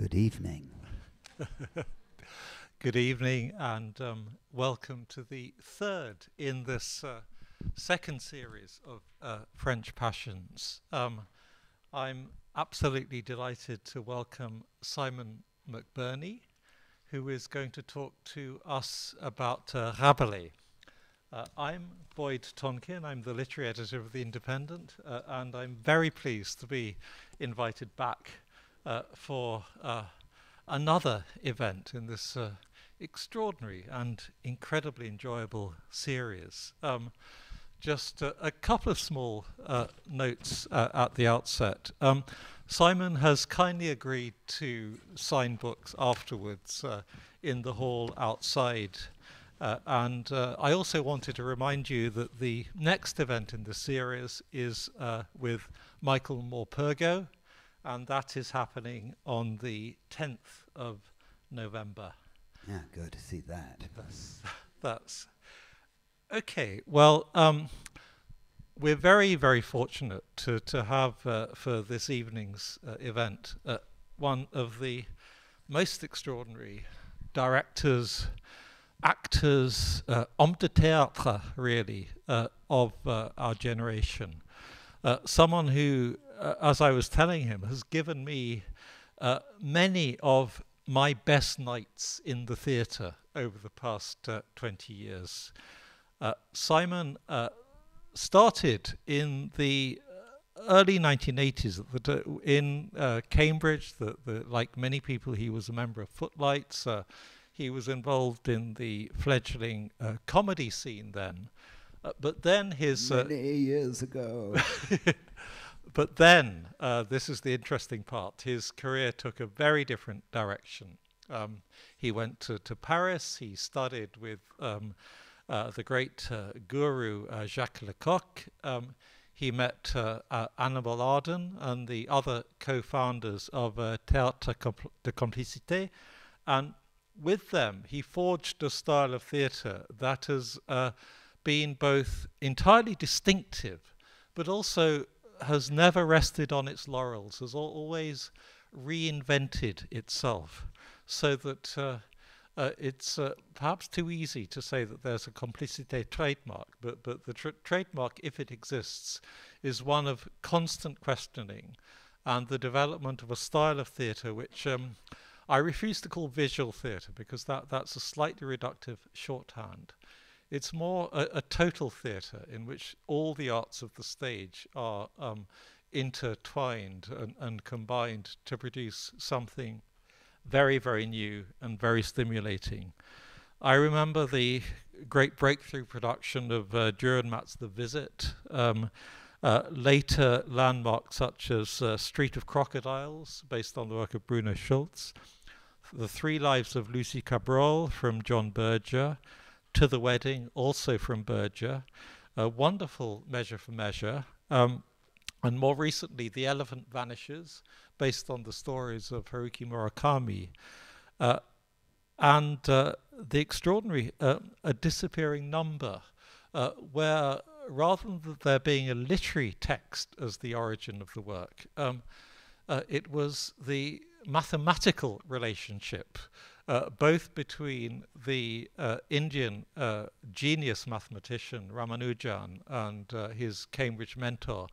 Good evening. Good evening, and welcome to the third in this second series of French Passions. I'm absolutely delighted to welcome Simon McBurney, who is going to talk to us about Rabelais. I'm Boyd Tonkin. I'm the literary editor of The Independent, and I'm very pleased to be invited back for another event in this extraordinary and incredibly enjoyable series. Just a couple of small notes at the outset. Simon has kindly agreed to sign books afterwards in the hall outside. I also wanted to remind you that the next event in the series is with Michael Morpurgo, and that is happening on the 10th of November. Yeah, good to see that. That's okay. Well, we're very, very fortunate to have for this evening's event one of the most extraordinary directors, actors, hommes de théâtre, really, of our generation. Someone who, as I was telling him, has given me many of my best nights in the theatre over the past 20 years. Simon started in the early 1980s in Cambridge. Like many people, he was a member of Footlights. He was involved in the fledgling comedy scene then, but then his many years ago. But then, this is the interesting part. His career took a very different direction. He went to Paris. He studied with the great guru Jacques Lecoq. He met Annabel Arden and the other co-founders of Théâtre de Complicité, and with them, he forged a style of theatre that has been both entirely distinctive, but also has never rested on its laurels, has always reinvented itself, so that it's perhaps too easy to say that there's a complicité trademark, but the trademark, if it exists, is one of constant questioning and the development of a style of theatre which I refuse to call visual theatre, because that's a slightly reductive shorthand. It's more a total theatre in which all the arts of the stage are intertwined and combined to produce something very, very new and very stimulating. I remember the great breakthrough production of Dürrenmatt's The Visit, later landmarks such as Street of Crocodiles, based on the work of Bruno Schulz, The Three Lives of Lucy Cabrol from John Berger, To the Wedding, also from Berger, a wonderful Measure for Measure, and more recently, The Elephant Vanishes, based on the stories of Haruki Murakami, and the extraordinary A Disappearing Number, where rather than there being a literary text as the origin of the work, it was the mathematical relationship both between the Indian genius mathematician Ramanujan and his Cambridge mentor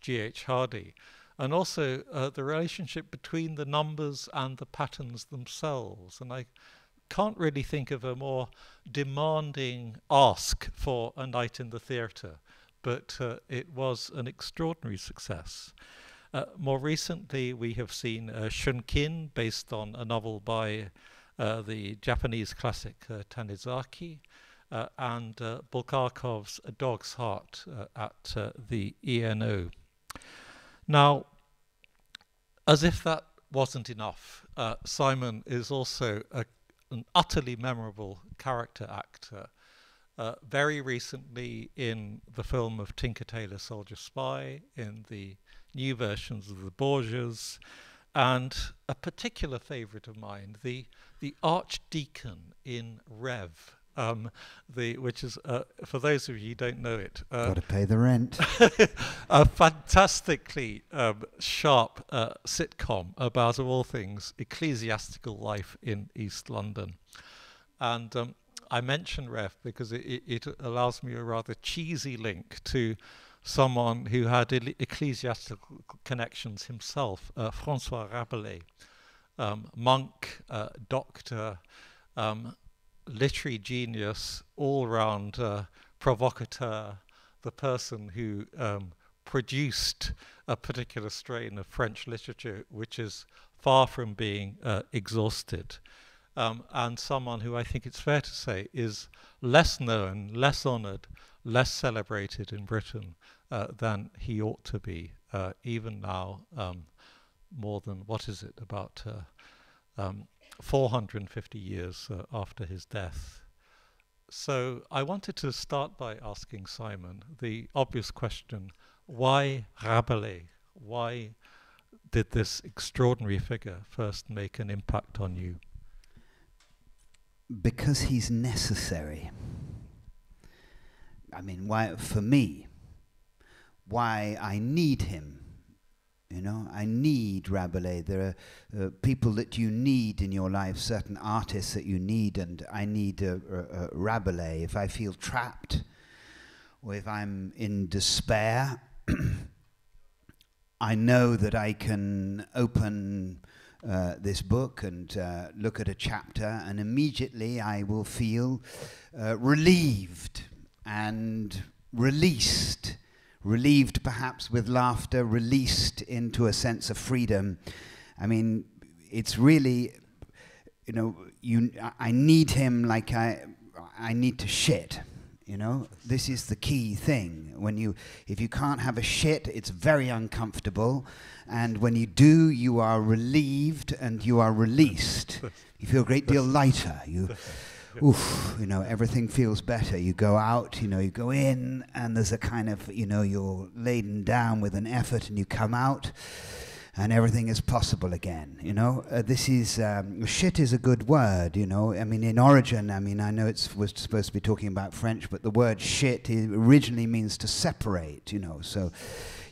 G.H. Hardy, and also the relationship between the numbers and the patterns themselves. And I can't really think of a more demanding ask for a night in the theatre, but it was an extraordinary success. More recently, we have seen Shunkin, based on a novel by the Japanese classic Tanizaki, and Bulgakov's A Dog's Heart at the ENO. Now, as if that wasn't enough, Simon is also an utterly memorable character actor. Very recently in the film of Tinker Tailor Soldier Spy, in the new versions of The Borgias, and a particular favorite of mine, the Archdeacon in Rev, which is, for those of you who don't know it... Got to pay the rent. A fantastically sharp sitcom about, of all things, ecclesiastical life in East London. And I mention Rev because it allows me a rather cheesy link to someone who had ecclesiastical connections himself, François Rabelais, monk, doctor, literary genius, all-round provocateur, the person who produced a particular strain of French literature which is far from being exhausted, and someone who I think it's fair to say is less known, less honoured, less celebrated in Britain than he ought to be, even now, more than, what is it, about 450 years after his death. So I wanted to start by asking Simon the obvious question, why Rabelais? Why did this extraordinary figure first make an impact on you? Because he's necessary. I mean, why, for me, why I need him. You know, I need Rabelais. There are people that you need in your life, certain artists that you need, and I need a Rabelais. If I feel trapped, or if I'm in despair, I know that I can open this book and look at a chapter, and immediately I will feel relieved and released. Relieved perhaps with laughter, released into a sense of freedom. I mean, it's really, you know, I need him like I need to shit, you know? This is the key thing. When you, if you can't have a shit, it's very uncomfortable. And when you do, you are relieved and you are released. You feel a great deal lighter. You, oof, you know, everything feels better. You go out, you know, you go in, and there's a kind of, you know, you're laden down with an effort, and you come out, and everything is possible again, you know? This is, shit is a good word, you know? I mean, in origin, I mean, I know it was supposed to be talking about French, but the word shit originally means to separate, you know, so...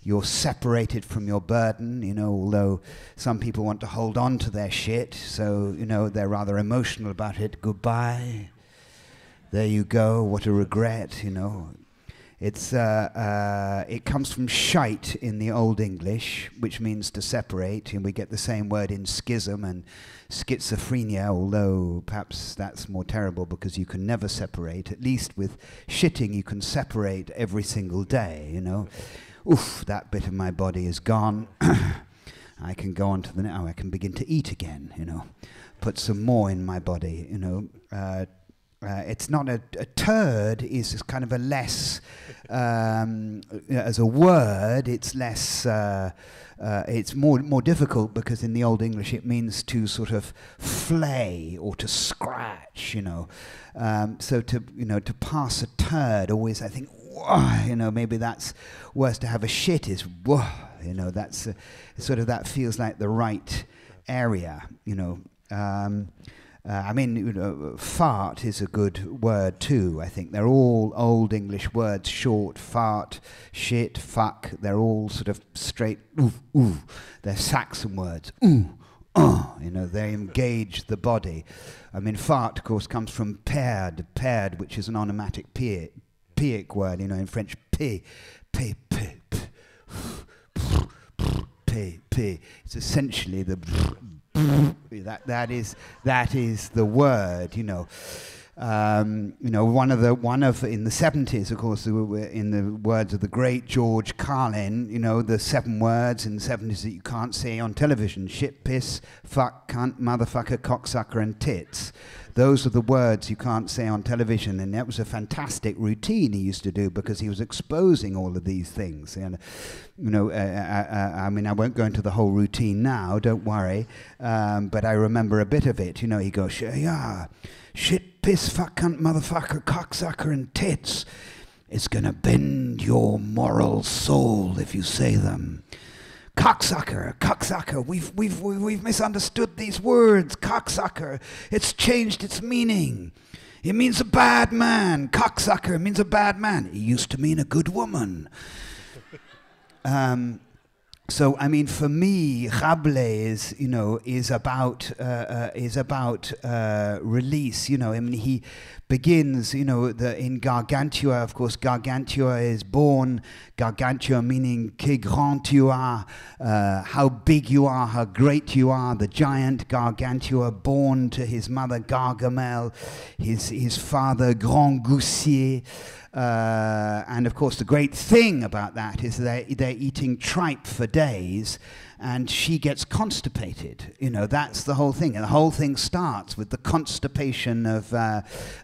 You're separated from your burden, you know, although some people want to hold on to their shit, so, you know, they're rather emotional about it. Goodbye. There you go. What a regret, you know. It's, it comes from shite in the Old English, which means to separate, and we get the same word in schism and schizophrenia, although perhaps that's more terrible because you can never separate. At least with shitting, you can separate every single day, you know. Oof, that bit of my body is gone. I can go on to the now. I can begin to eat again, you know. Put some more in my body, you know. It's not a turd, is kind of a less, as a word, it's less, it's more difficult because in the Old English it means to sort of flay or to scratch, you know. So to, you know, to pass a turd always, I think, you know, maybe that's worse. To have a shit is, whoa, you know, that's sort of, that feels like the right area, you know. I mean, you know, fart is a good word too, I think. They're all Old English words, short, fart, shit, fuck. They're all sort of straight, oof, oof. They're Saxon words, oof. You know, they engage the body. I mean, fart, of course, comes from perd, which is an onomatopoeic word, you know, in French, p. It's essentially the that is the word, you know. You know, one of in the 70s, of course, in the words of the great George Carlin, you know, the 7 words in the 70s that you can't say on television: shit, piss, fuck, cunt, motherfucker, cocksucker, and tits. Those are the words you can't say on television, and that was a fantastic routine he used to do because he was exposing all of these things. And, you know, I mean, I won't go into the whole routine now, don't worry, but I remember a bit of it. You know, he goes, yeah, shit, piss, fuck, cunt, motherfucker, cocksucker, and tits. It's gonna bend your moral soul if you say them. Cocksucker, cocksucker, we've misunderstood these words. Cocksucker, it's changed its meaning. It means a bad man. Cocksucker means a bad man. It used to mean a good woman. So I mean, for me, Rabelais is, you know, is about release. You know, I mean, he begins, you know, in Gargantua. Of course, Gargantua is born. Gargantua meaning que grand tu as, how big you are, how great you are. The giant Gargantua, born to his mother Gargamelle, his father Grandgousier. And of course, the great thing about that is they're eating tripe for days, and she gets constipated. You know, that's the whole thing, and the whole thing starts with the constipation of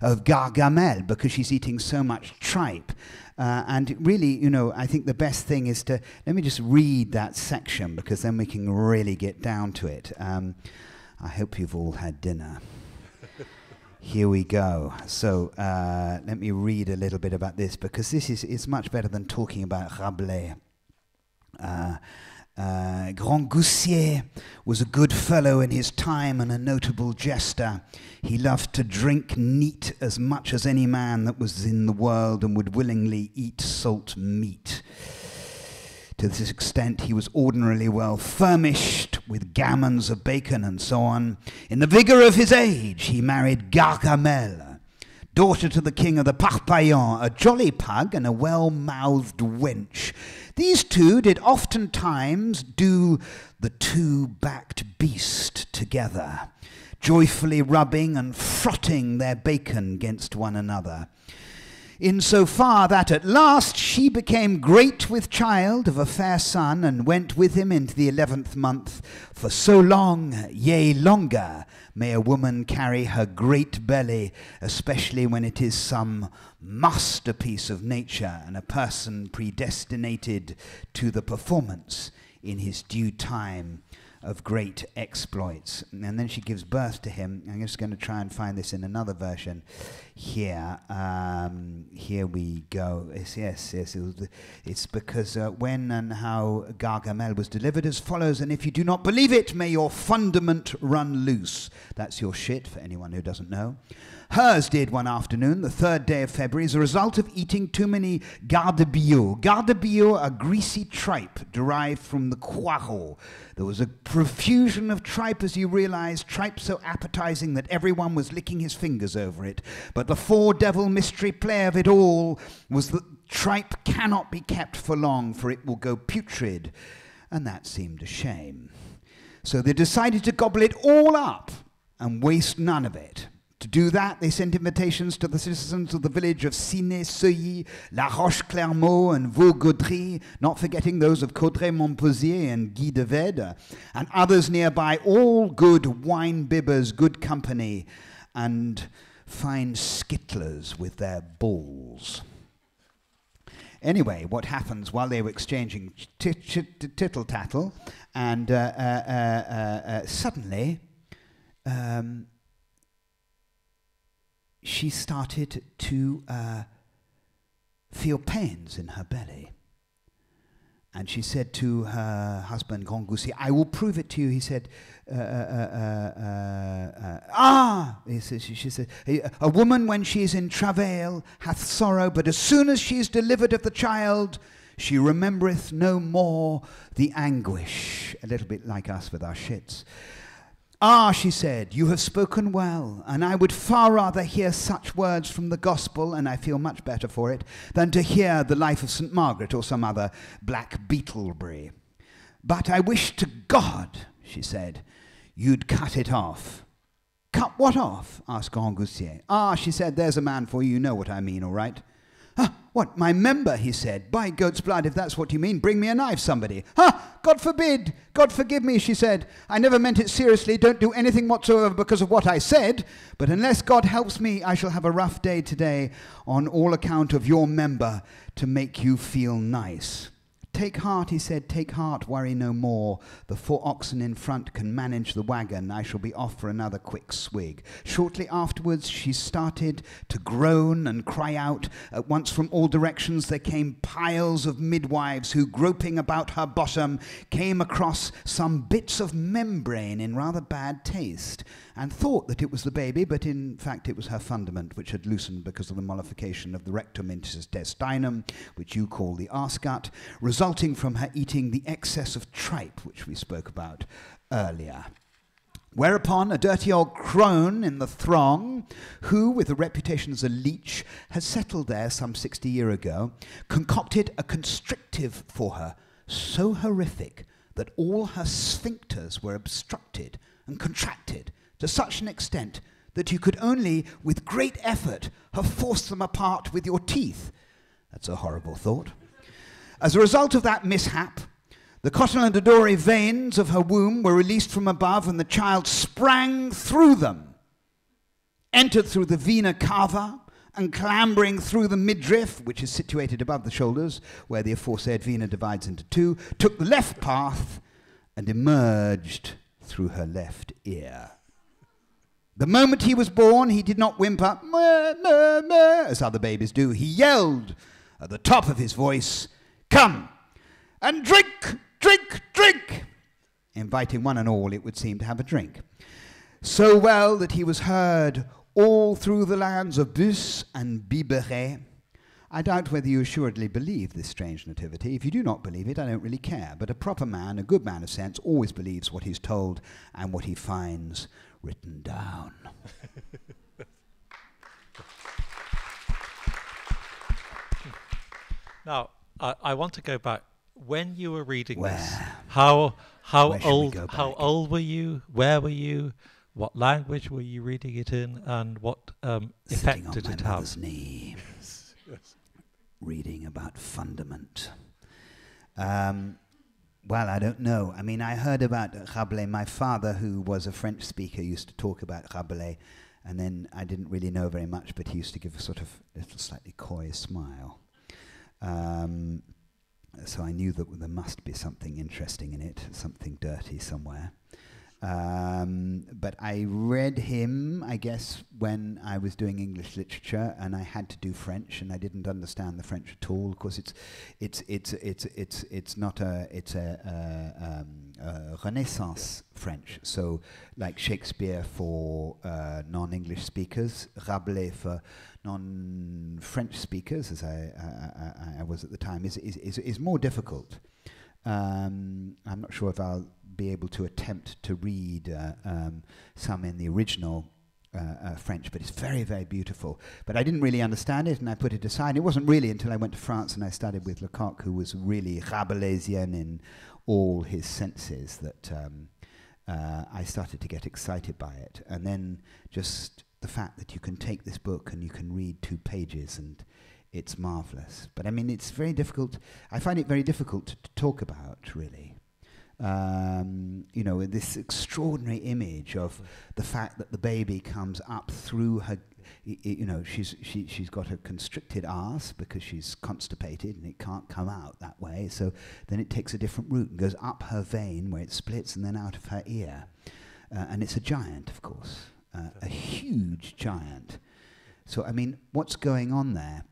Gargamel, because she's eating so much tripe. And really, you know, I think the best thing is to let me just read that section, because then we can really get down to it. I hope you've all had dinner. Here we go. So let me read a little bit about this, because this is much better than talking about Rabelais. Grandgousier was a good fellow in his time and a notable jester. He loved to drink neat as much as any man that was in the world, and would willingly eat salt meat. To this extent, he was ordinarily well furnished with gammons of bacon and so on. In the vigour of his age, he married Gargamelle, daughter to the king of the Parpaillons, a jolly pug and a well-mouthed wench. These two did oftentimes do the two-backed beast together, joyfully rubbing and frotting their bacon against one another. In so far that at last she became great with child of a fair son, and went with him into the 11th month. For so long, yea longer, may a woman carry her great belly, especially when it is some masterpiece of nature, and a person predestinated to the performance in his due time of great exploits. And then she gives birth to him. I'm just going to try and find this in another version here. Here we go. Yes. It's because when and how Gargamel was delivered as follows. And if you do not believe it, may your fundament run loose. That's your shit, for anyone who doesn't know. Hers did one afternoon, the 3rd day of February, as a result of eating too many gardebillots. Gardebillots are greasy tripe derived from the poireaux. There was a profusion of tripe, as you realize, tripe so appetizing that everyone was licking his fingers over it. But the four-devil mystery play of it all was that tripe cannot be kept for long, for it will go putrid, and that seemed a shame. So they decided to gobble it all up and waste none of it. To do that, they sent invitations to the citizens of the village of Cine, Seuilly, La Roche Clermont, and Vaugodry, not forgetting those of Caudray-Montposier and Guy de Vède, and others nearby, all good wine-bibbers, good company, and fine skittlers with their balls. Anyway, what happens while they were exchanging tittle-tattle, and suddenly... she started to feel pains in her belly. And she said to her husband, Grandgousier, "I will prove it to you." He said, "Ah!" She said, "A woman, when she is in travail, hath sorrow, but as soon as she is delivered of the child, she remembereth no more the anguish." A little bit like us with our shits. "Ah," she said, "you have spoken well, and I would far rather hear such words from the gospel, and I feel much better for it, than to hear the Life of St. Margaret or some other black beetleberry. But I wish to God," she said, "you'd cut it off." "Cut what off?" asked Grandgousier. "Ah," she said, "there's a man for you. You know what I mean, all right." "Ah, what, my member?" he said. "By goat's blood, if that's what you mean, bring me a knife, somebody." "Ha! God forbid! God forgive me," she said. "I never meant it seriously. Don't do anything whatsoever because of what I said. But unless God helps me, I shall have a rough day today on all account of your member to make you feel nice." Take heart, he said, take heart, worry no more. The four oxen in front can manage the wagon. I shall be off for another quick swig. Shortly afterwards she started to groan and cry out. At once from all directions there came piles of midwives who, groping about her bottom, came across some bits of membrane in rather bad taste, and thought that it was the baby, but in fact it was her fundament, which had loosened because of the mollification of the rectum intestinum, which you call the arse gut, resulting from her eating the excess of tripe, which we spoke about earlier. Whereupon a dirty old crone in the throng, who, with a reputation as a leech, had settled there some 60 years ago, concocted a constrictive for her, so horrific that all her sphincters were obstructed and contracted to such an extent that you could only, with great effort, have forced them apart with your teeth. That's a horrible thought. As a result of that mishap, the cotyledonary veins of her womb were released from above, and the child sprang through them, entered through the vena cava, and clambering through the midriff, which is situated above the shoulders, where the aforesaid vena divides into two, took the left path and emerged through her left ear. The moment he was born, he did not whimper, meh, meh, meh, as other babies do. He yelled at the top of his voice, "Come and drink, drink, drink," inviting one and all, it would seem, to have a drink, so well that he was heard all through the lands of Bus and Biberet. I doubt whether you assuredly believe this strange nativity. If you do not believe it, I don't really care. But a proper man, a good man of sense, always believes what he's told and what he finds written down. Now, I want to go back. When you were reading this, how old were you? Where were you? What language were you reading it in? And what effect did it have? Sitting on my mother's knee, reading about fundament. Well, I don't know. I mean, I heard about Rabelais. My father, who was a French speaker, used to talk about Rabelais, and then I didn't really know very much, but he used to give a sort of little slightly coy smile. So I knew that there must be something interesting in it, something dirty somewhere. But I read him, I guess, when I was doing English literature, and I had to do French, and I didn't understand the French at all. Of course, it's a Renaissance French. So, like Shakespeare for non-English speakers, Rabelais for non-French speakers, as I was at the time, is more difficult. I'm not sure if I'll be able to attempt to read some in the original French, but it's very, very beautiful. But I didn't really understand it, and I put it aside. It wasn't really until I went to France and I studied with Lecoq, who was really Rabelaisian in all his senses, that I started to get excited by it. And then just the fact that you can take this book and you can read 2 pages, and it's marvelous. But I mean, it's very difficult. I find it very difficult to talk about, really. You know, this extraordinary image of the fact that the baby comes up through her, you know, she's got a constricted arse because she's constipated and it can't come out that way, so then it takes a different route and goes up her vein where it splits and then out of her ear. And it's a giant, of course, a huge giant. So, I mean, what's going on there?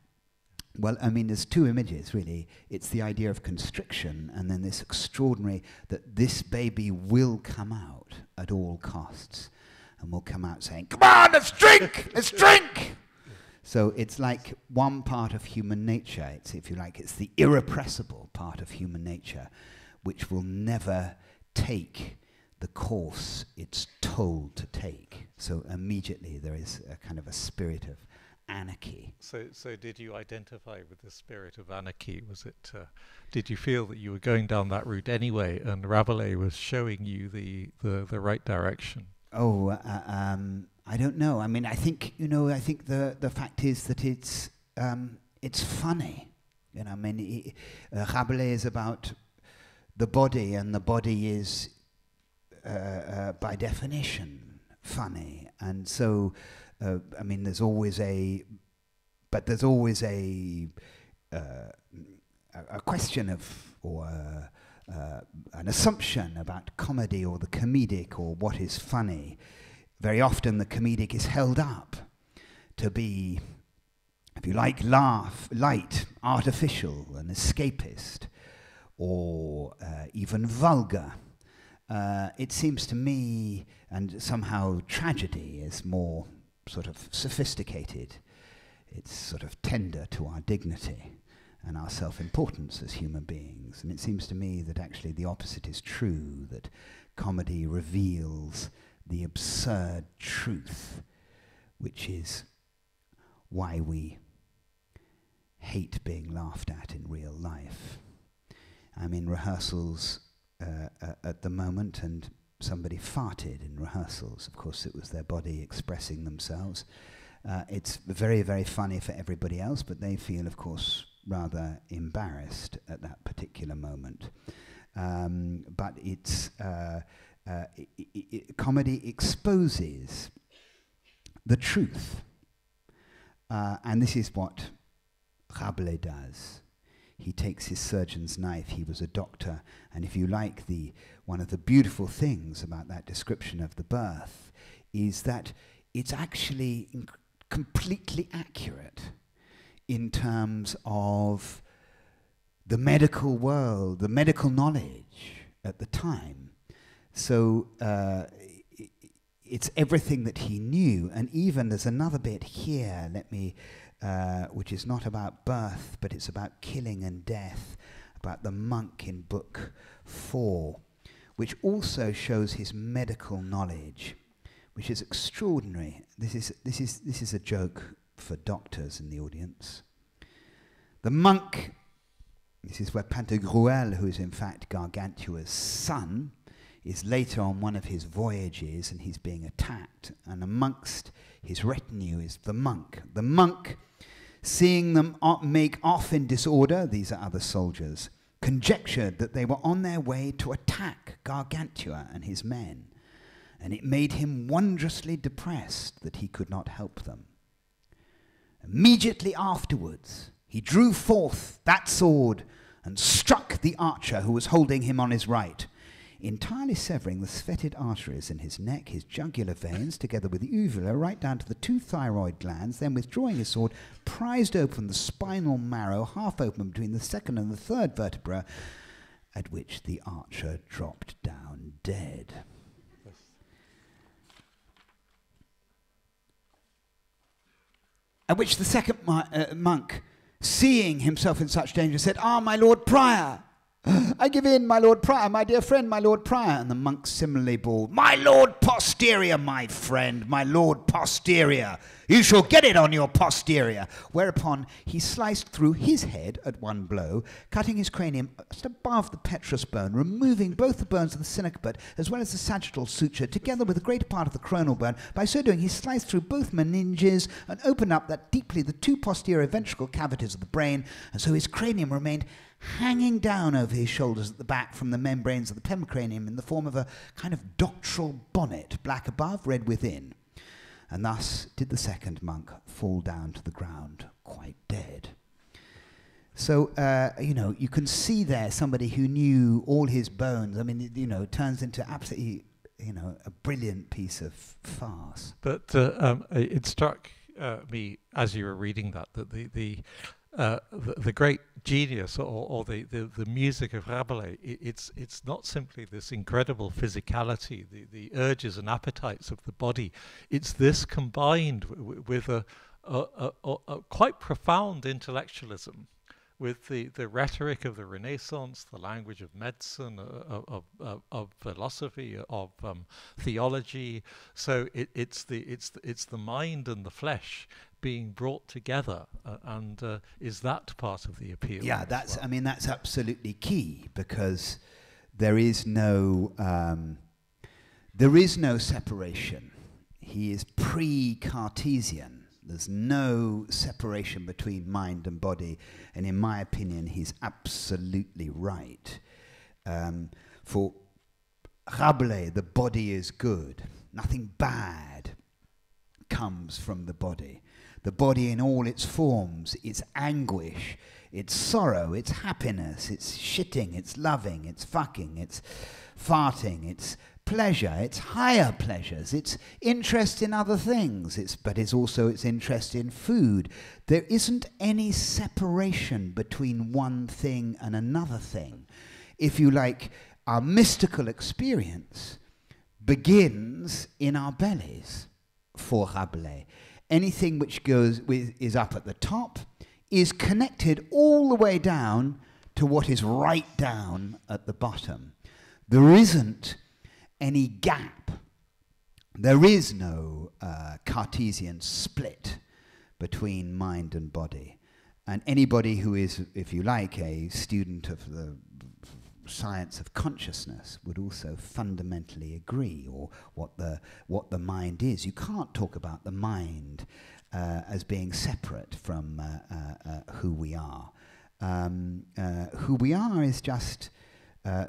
Well, I mean, there's 2 images, really. It's the idea of constriction, and then this extraordinary that this baby will come out at all costs, and will come out saying, "Come on, let's drink! Let's drink!" So it's like one part of human nature. It's, if you like, it's the irrepressible part of human nature, which will never take the course it's told to take. So immediately there is a kind of a spirit of anarchy. So did you identify with the spirit of anarchy? Was it? Did you feel that you were going down that route anyway, and Rabelais was showing you the right direction? Oh, I don't know. I mean, I think, you know, I think the fact is that it's funny. You know, I mean, Rabelais is about the body, and the body is by definition funny, and so. I mean, there's always a question of or an assumption about comedy or the comedic or what is funny. Very often the comedic is held up to be, if you like, light, artificial, and escapist, or even vulgar. It seems to me, and somehow tragedy is more sort of sophisticated. It's sort of tender to our dignity and our self-importance as human beings. And it seems to me that actually the opposite is true, that comedy reveals the absurd truth, which is why we hate being laughed at in real life. I'm in rehearsals at the moment, and somebody farted in rehearsals. Of course, it was their body expressing themselves. It's very, very funny for everybody else, but they feel, of course, rather embarrassed at that particular moment. But it's comedy exposes the truth. And this is what Rabelais does. He takes his surgeon's knife. He was a doctor. And if you like, one of the beautiful things about that description of the birth is that it's actually completely accurate in terms of the medical world, the medical knowledge at the time. So it's everything that he knew. And even there's another bit here, which is not about birth, but it's about killing and death, about the monk in book 4, which also shows his medical knowledge, which is extraordinary. This is a joke for doctors in the audience. The monk, this is where Pantagruel, who is in fact Gargantua's son, is later on one of his voyages, and he's being attacked. And amongst his retinue is the monk. The monk, seeing them make off in disorder, these are other soldiers, conjectured that they were on their way to attack Gargantua and his men. And it made him wondrously depressed that he could not help them. Immediately afterwards, he drew forth that sword and struck the archer who was holding him on his right, entirely severing the fetid arteries in his neck, his jugular veins, together with the uvula, right down to the 2 thyroid glands, then withdrawing his sword, prized open the spinal marrow, half open between the 2nd and the 3rd vertebra, at which the archer dropped down dead. Yes. At which the second monk, seeing himself in such danger, said, "Ah, my lord prior! I give in, my lord prior, my dear friend, my lord prior." And the monk similarly bawled, "My lord posterior, my friend, my lord posterior. You shall get it on your posterior." Whereupon he sliced through his head at one blow, cutting his cranium just above the petrous bone, removing both the bones of the cynibert as well as the sagittal suture, together with a great part of the coronal bone. By so doing, he sliced through both meninges and opened up that deeply the 2 posterior ventricle cavities of the brain, and so his cranium remained hanging down over his shoulders at the back from the membranes of the pemicranium in the form of a kind of doctoral bonnet, black above, red within. And thus did the second monk fall down to the ground, quite dead. So, you know, you can see there somebody who knew all his bones. I mean, you know, turns into absolutely, you know, a brilliant piece of farce. But it struck me as you were reading that the great genius or the music of Rabelais, it's not simply this incredible physicality, the urges and appetites of the body. It's this combined with a quite profound intellectualism, with the rhetoric of the Renaissance, the language of medicine, of philosophy, of theology. So it's the mind and the flesh being brought together, and is that part of the appeal? Yeah, that's. Well, I mean, that's absolutely key, because there is no separation. He is pre-Cartesian. There's no separation between mind and body, and in my opinion, he's absolutely right. For Rabelais, the body is good. Nothing bad comes from the body. the body in all its forms, its anguish, its sorrow, its happiness, its shitting, its loving, its fucking, its farting, its pleasure, its higher pleasures, its interest in other things, but it's also its interest in food. There isn't any separation between one thing and another thing. If you like, our mystical experience begins in our bellies, for Rabelais. Anything which goes with, is up at the top is connected all the way down to what is right down at the bottom. There isn't any gap. There is no Cartesian split between mind and body. And anybody who is, if you like, a student of the science of consciousness would also fundamentally agree, or what the mind is. You can't talk about the mind as being separate from who we are. Who we are is just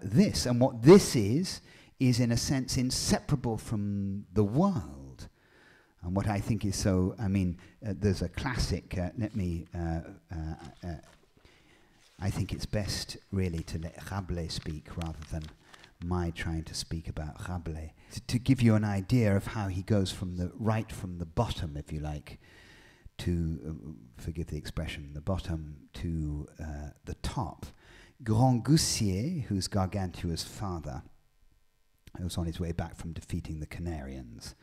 this, and what this is in a sense inseparable from the world. And what I think is so, I mean, there's a classic, I think it's best really to let Rabelais speak rather than my trying to speak about Rabelais. To give you an idea of how he goes from the right from the bottom, if you like, to, forgive the expression, the bottom to the top. Grandgousier, who's Gargantua's father, was on his way back from defeating the Canarians.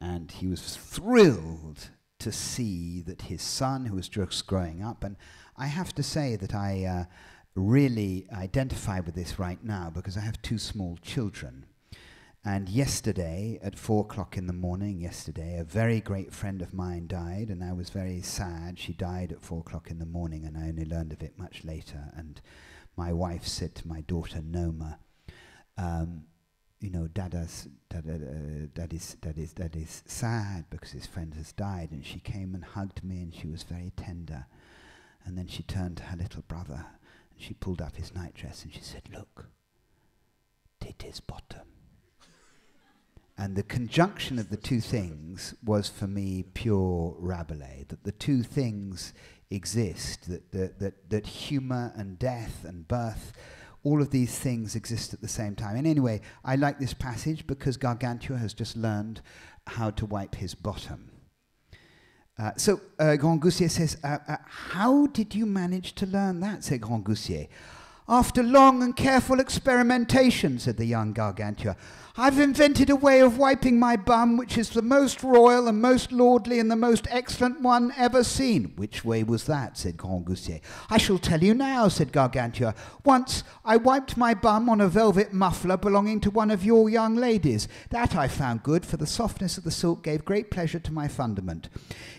And he was thrilled to see that his son, who was just growing up, and I have to say that I really identify with this right now because I have two small children. And yesterday, at 4 o'clock in the morning yesterday, a very great friend of mine died, and I was very sad. She died at 4 o'clock in the morning, and I only learned of it much later. And my wife said to my daughter, Noma, you know, Dad is sad because his friend has died. And she came and hugged me, and she was very tender. And then she turned to her little brother, and she pulled up his nightdress, and she said, look, tit is bottom. And the conjunction of the two things was, for me, pure Rabelais, that the two things exist, that humor and death and birth, all of these things exist at the same time. And anyway, I like this passage because Gargantua has just learned how to wipe his bottom. So Grandgousier says, how did you manage to learn that, said Grandgousier. After long and careful experimentation, said the young Gargantua, I've invented a way of wiping my bum which is the most royal and most lordly and the most excellent one ever seen. Which way was that, said Grandgousier. I shall tell you now, said Gargantua. Once I wiped my bum on a velvet muffler belonging to one of your young ladies. That I found good, for the softness of the silk gave great pleasure to my fundament.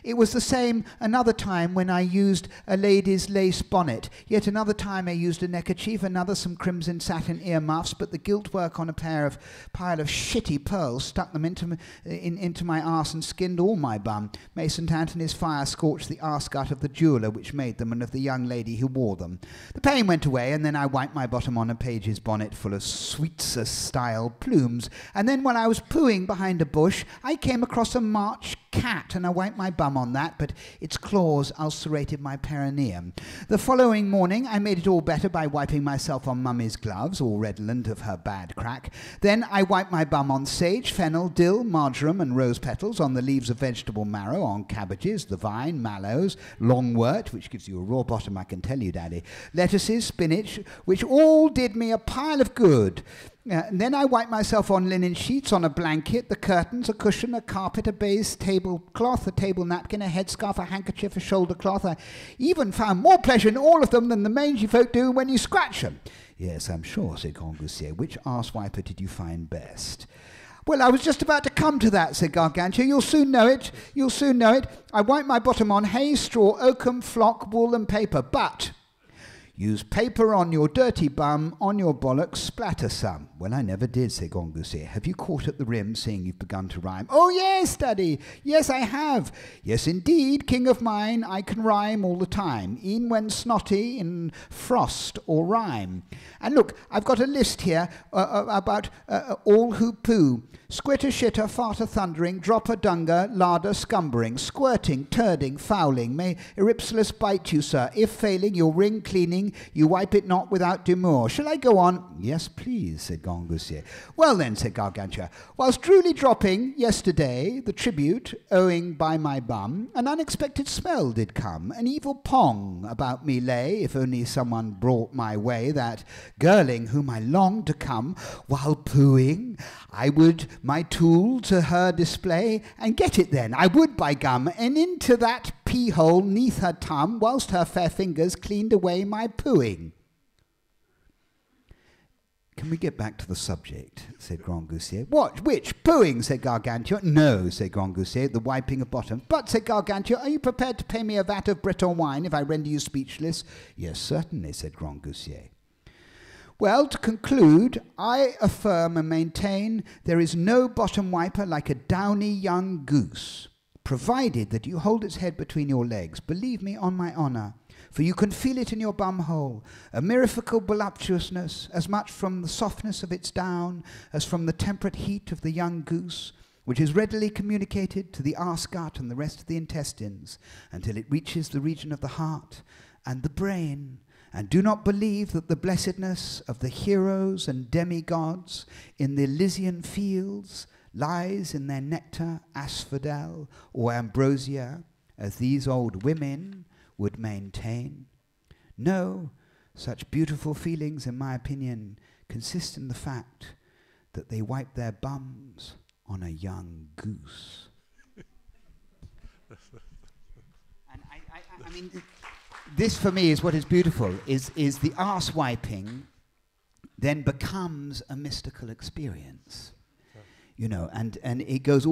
It was the same another time when I used a lady's lace bonnet. Yet another time I used a neckerchief, another some crimson satin earmuffs, but the gilt work on a pile of shitty pearls stuck them into my arse and skinned all my bum. May St. Anthony's fire scorched the arse gut of the jeweller which made them and of the young lady who wore them. The pain went away, and then I wiped my bottom on a page's bonnet full of Sweetser-style plumes, and then when I was pooing behind a bush, I came across a March cat, and I wiped my bum on that, but its claws ulcerated my perineum. The following morning, I made it all better by wiping myself on Mummy's gloves, all redolent of her bad crack. Then I wiped my bum on sage, fennel, dill, marjoram, and rose petals, on the leaves of vegetable marrow, on cabbages, the vine, mallows, longwort, which gives you a raw bottom, I can tell you, Daddy, lettuces, spinach, which all did me a pile of good. And then I wiped myself on linen sheets, on a blanket, the curtains, a cushion, a carpet, a baize tablecloth, a table napkin, a headscarf, a handkerchief, a shoulder cloth. I even found more pleasure in all of them than the mangy folk do when you scratch them. Yes, I'm sure, said Grangousier. Which arsewiper did you find best? Well, I was just about to come to that, said Gargantua. You'll soon know it. You'll soon know it. I wiped my bottom on hay, straw, oakum, flock, wool, and paper, but use paper on your dirty bum, on your bollocks, splatter some. Well, I never did, said Grandgousier. Have you caught at the rim, seeing you've begun to rhyme? Oh, yes, Daddy, yes, I have. Yes, indeed, king of mine, I can rhyme all the time, e'en when snotty in frost or rhyme. And look, I've got a list here about all who poo. Squitter, shitter, farter, thundering, dropper, dunger, larder, scumbering, squirting, turding, fouling, may Erypsilas bite you, sir. If failing, you'll ring cleaning, you wipe it not without demur. Shall I go on? Yes, please, said Grangousier. Well then, said Gargantua, whilst truly dropping yesterday the tribute owing by my bum, an unexpected smell did come, an evil pong about me lay, if only someone brought my way that girling whom I longed to come, while pooing, I would my tool to her display, and get it then, I would by gum, and into that pee-hole neath her tum, whilst her fair fingers cleaned away my pooing. Can we get back to the subject, said Grangousier. What? Which? Pooing, said Gargantua. No, said Grangousier, the wiping of bottom. But, said Gargantua, are you prepared to pay me a vat of Breton wine if I render you speechless? Yes, certainly, said Grangousier. Well, to conclude, I affirm and maintain there is no bottom wiper like a downy young goose, provided that you hold its head between your legs. Believe me on my honour, for you can feel it in your bum hole, a mirifical voluptuousness, as much from the softness of its down as from the temperate heat of the young goose, which is readily communicated to the arse-gut and the rest of the intestines, until it reaches the region of the heart and the brain. And do not believe that the blessedness of the heroes and demigods in the Elysian fields lies in their nectar, asphodel, or ambrosia, as these old women would maintain. No, such beautiful feelings, in my opinion, consist in the fact that they wipe their bums on a young goose. And I mean... This, for me, is what is beautiful, is the arse wiping then becomes a mystical experience, you know, and it goes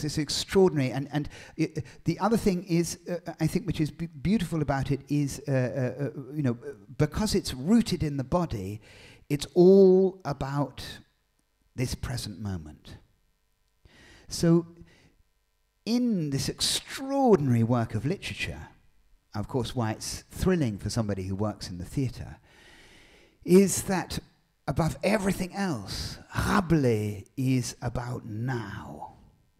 this extraordinary, and the other thing is, I think, which is beautiful about it is, you know, because it's rooted in the body, it's all about this present moment. So in this extraordinary work of literature, of course, why it's thrilling for somebody who works in the theatre, is that above everything else, Rabelais is about now.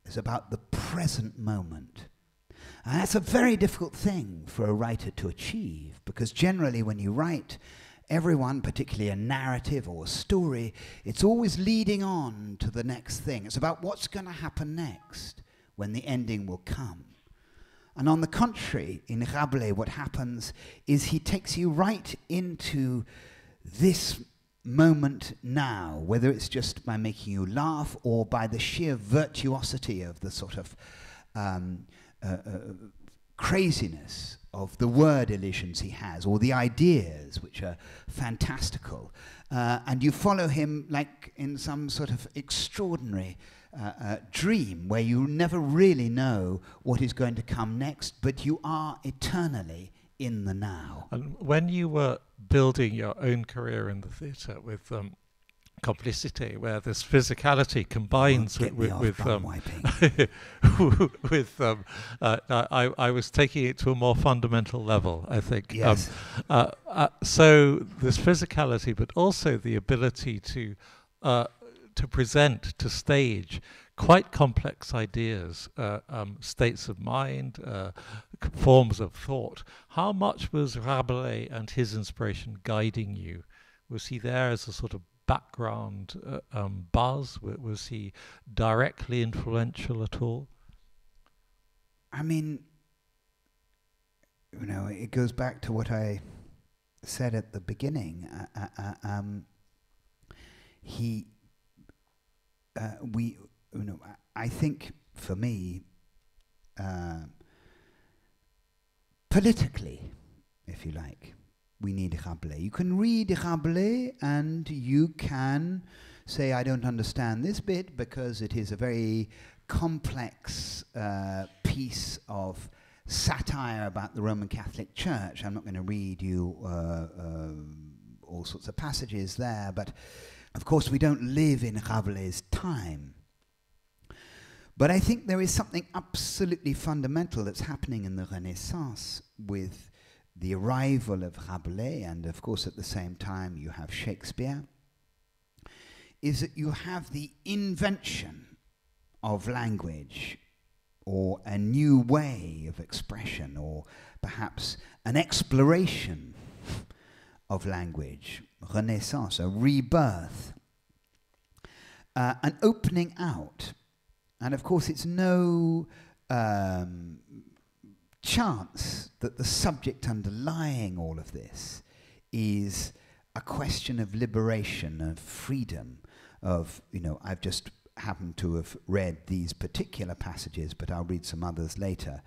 It's about the present moment. And that's a very difficult thing for a writer to achieve, because generally when you write, everyone, particularly a narrative or a story, it's always leading on to the next thing. It's about what's going to happen next, when the ending will come. And on the contrary, in Rabelais, what happens is he takes you right into this moment now, whether it's just by making you laugh or by the sheer virtuosity of the sort of craziness of the word elisions he has, or the ideas, which are fantastical. And you follow him like in some sort of extraordinary dream where you never really know what is going to come next, but you are eternally in the now. And when you were building your own career in the theatre with Complicité, where this physicality combines I was taking it to a more fundamental level, I think. Yes. So this physicality, but also the ability to present, to stage quite complex ideas, states of mind, forms of thought. How much was Rabelais and his inspiration guiding you? Was he there as a sort of background buzz? Was he directly influential at all? I mean, you know, it goes back to what I said at the beginning. You know, I think for me, politically, if you like, we need Rabelais. You can read Rabelais and you can say, I don't understand this bit because it is a very complex piece of satire about the Roman Catholic Church. I'm not going to read you all sorts of passages there, but Of course, we don't live in Rabelais' time. But I think there is something absolutely fundamental that's happening in the Renaissance with the arrival of Rabelais, and of course at the same time you have Shakespeare, is that you have the invention of language, or a new way of expression, or perhaps an exploration of language, Renaissance, a rebirth, an opening out. And of course it's no chance that the subject underlying all of this is a question of liberation, of freedom, of, you know, I've just happened to have read these particular passages, but I'll read some others later,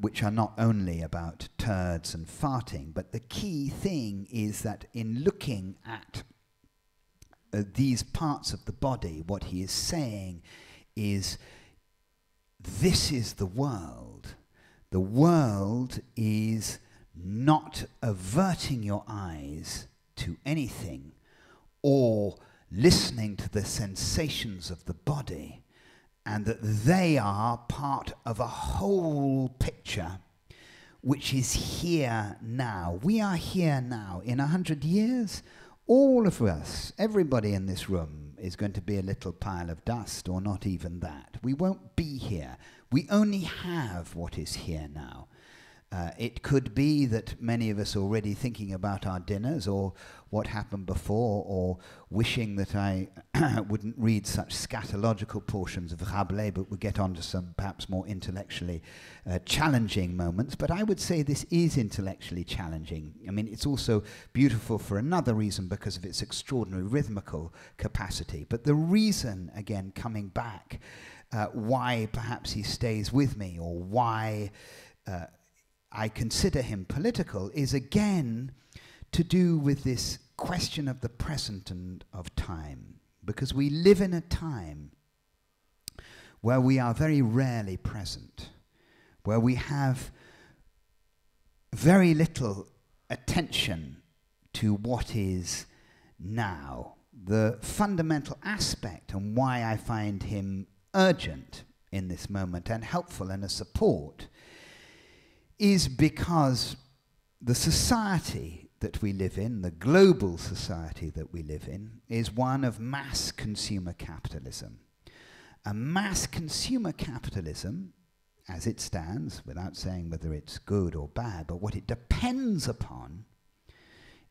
which are not only about turds and farting, but the key thing is that in looking at these parts of the body, what he is saying is, this is the world. The world is not averting your eyes to anything or listening to the sensations of the body, and that they are part of a whole picture which is here now. We are here now. In 100 years, all of us, everybody in this room, is going to be a little pile of dust, or not even that. We won't be here. We only have what is here now. It could be that many of us are already thinking about our dinners, or what happened before, or wishing that I wouldn't read such scatological portions of Rabelais, but would get on to some perhaps more intellectually challenging moments. But I would say this is intellectually challenging. I mean, it's also beautiful for another reason because of its extraordinary rhythmical capacity. But the reason, again, coming back, why perhaps he stays with me, or why I consider him political, is again to do with this question of the present and of time. Because we live in a time where we are very rarely present, where we have very little attention to what is now. The fundamental aspect and why I find him urgent in this moment and helpful and a support is because the society that we live in, the global society that we live in, is one of mass consumer capitalism. And mass consumer capitalism, as it stands, without saying whether it's good or bad, but what it depends upon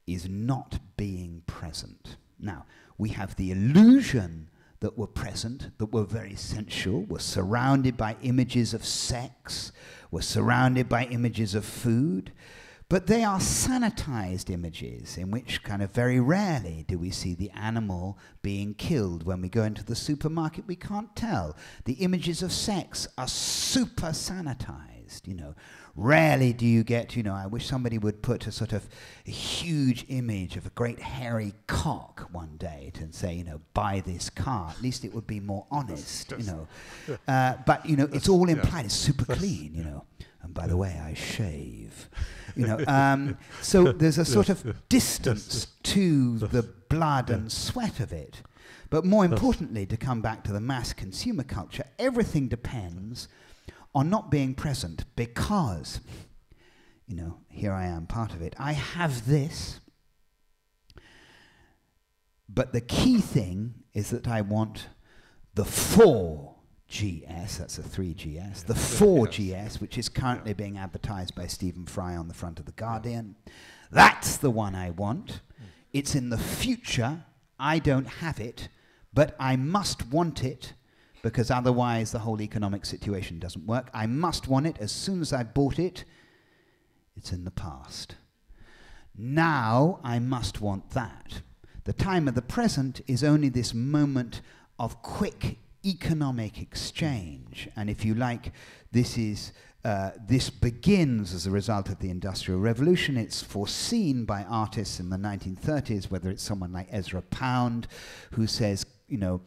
is not being present. Now, we have the illusion that were present, that were very sensual, were surrounded by images of sex, were surrounded by images of food, but they are sanitized images in which kind of very rarely do we see the animal being killed. When we go into the supermarket, we can't tell. The images of sex are super sanitized, you know. Rarely do you get, you know, I wish somebody would put a sort of a huge image of a great hairy cock one day and say, you know, buy this car. At least it would be more honest, you know. But, you know, it's all implied. It's super clean, you know. And by the way, I shave. You know, so there's a sort of distance to the blood and sweat of it. But more importantly, to come back to the mass consumer culture, everything depends on not being present because, you know, here I am, part of it. I have this, but the key thing is that I want the 4GS, that's a 3GS, yeah, the 4GS, which is currently being advertised by Stephen Fry on the front of The Guardian. That's the one I want. It's in the future. I don't have it, but I must want it, because otherwise the whole economic situation doesn't work. I must want it. As soon as I bought it, it's in the past. Now I must want that. The time of the present is only this moment of quick economic exchange. And if you like, this is this begins as a result of the Industrial Revolution. It's foreseen by artists in the 1930s, whether it's someone like Ezra Pound, who says, you know,